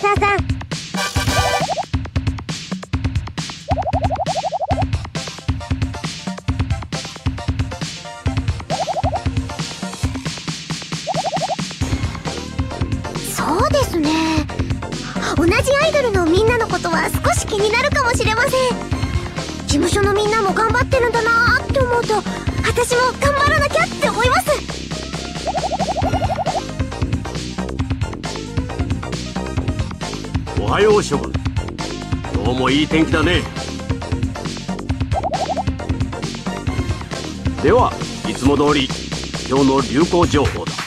サーさん。そうですね、同じアイドルのみんなのことは少し気になるかもしれません。事務所のみんなも頑張ってるんだなーって思うと、私も頑張らなきゃって思います。おはよう諸君、どうもいい天気だね。ではいつも通り今日の流行情報だ。